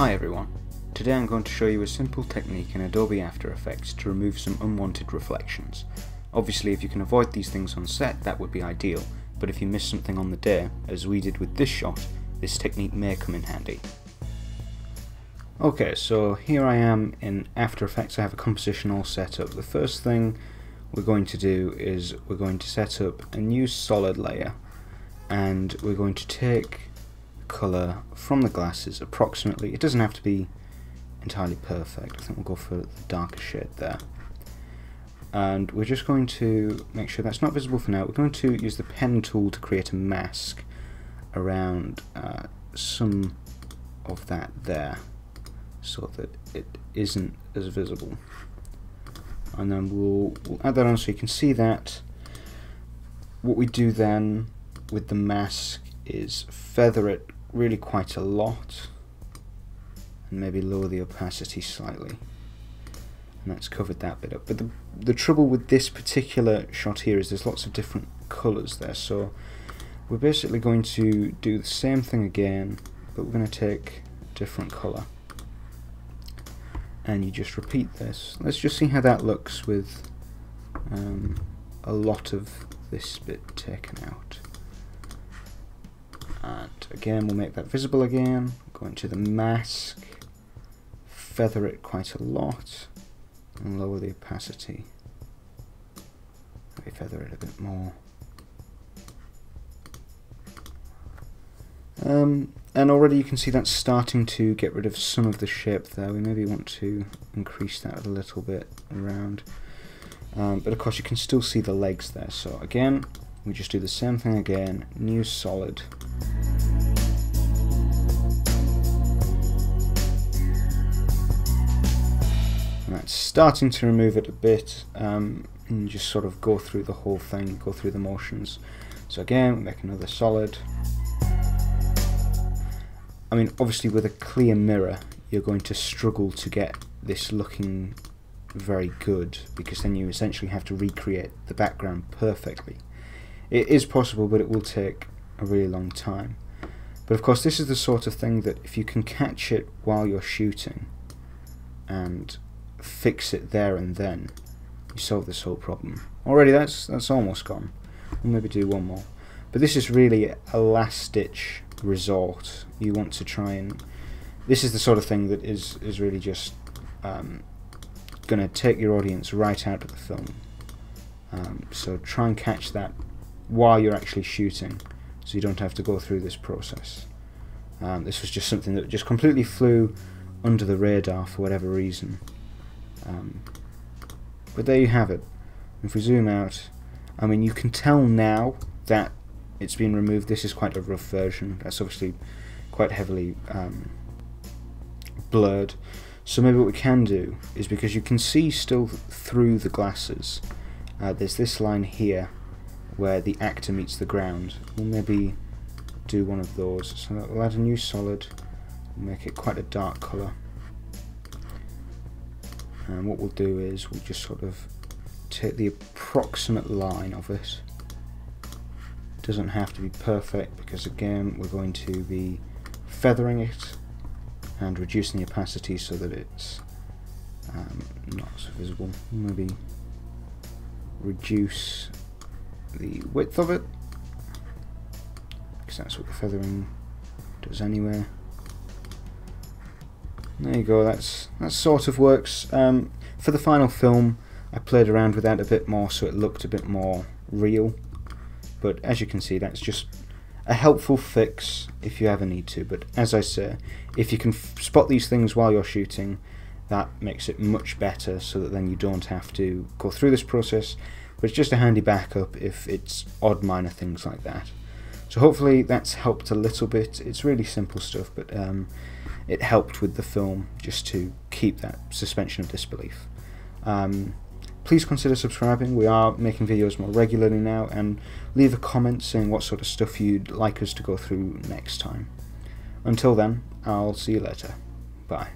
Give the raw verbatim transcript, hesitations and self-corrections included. Hi everyone, today I'm going to show you a simple technique in Adobe After Effects to remove some unwanted reflections. Obviously if you can avoid these things on set that would be ideal, but if you miss something on the day, as we did with this shot, this technique may come in handy. Okay, so here I am in After Effects. I have a composition all set up. The first thing we're going to do is we're going to set up a new solid layer and we're going to take colour from the glasses approximately. It doesn't have to be entirely perfect. I think we'll go for the darker shade there, and we're just going to make sure that's not visible for now. We're going to use the pen tool to create a mask around uh, some of that there so that it isn't as visible, and then we'll, we'll add that on so you can see that. What we do then with the mask is feather it really quite a lot and maybe lower the opacity slightly, and that's covered that bit up. But the, the trouble with this particular shot here is there's lots of different colours there, so we're basically going to do the same thing again, but we're going to take a different colour and you just repeat this. Let's just see how that looks with um, a lot of this bit taken out. And again, we'll make that visible again. Go into the mask, feather it quite a lot, and lower the opacity. Maybe feather it a bit more. Um, and already you can see that's starting to get rid of some of the shape there. We maybe want to increase that a little bit around. Um, but of course you can still see the legs there. So again, we just do the same thing again, new solid. And that's starting to remove it a bit, um, and just sort of go through the whole thing, go through the motions. So again, we make another solid. I mean, obviously with a clear mirror, you're going to struggle to get this looking very good, because then you essentially have to recreate the background perfectly. It is possible, but it will take a really long time. But of course this is the sort of thing that if you can catch it while you're shooting and fix it there and then, you solve this whole problem. Already that's that's almost gone. We'll maybe do one more. But this is really a last ditch resort. You want to try and... This is the sort of thing that is, is really just um, going to take your audience right out of the film. Um, so try and catch that while you're actually shooting, so you don't have to go through this process. Um, this was just something that just completely flew under the radar for whatever reason. Um, but there you have it. If we zoom out, I mean, you can tell now that it's been removed. This is quite a rough version. That's obviously quite heavily um, blurred. So maybe what we can do is, because you can see still through the glasses, uh, there's this line here where the actor meets the ground. We'll maybe do one of those. So we'll add a new solid, make it quite a dark colour. And what we'll do is we'll just sort of take the approximate line of it. It doesn't have to be perfect, because again we're going to be feathering it and reducing the opacity so that it's um, not so visible. Maybe reduce the width of it, because that's what the feathering does anyway. There you go, that's that sort of works. Um, for the final film I played around with that a bit more so it looked a bit more real, but as you can see that's just a helpful fix if you ever need to. But as I say, if you can f spot these things while you're shooting, that makes it much better, so that then you don't have to go through this process. But it's just a handy backup if it's odd minor things like that. So hopefully that's helped a little bit. It's really simple stuff, but um, it helped with the film just to keep that suspension of disbelief. Um, please consider subscribing. We are making videos more regularly now, and leave a comment saying what sort of stuff you'd like us to go through next time. Until then, I'll see you later. Bye.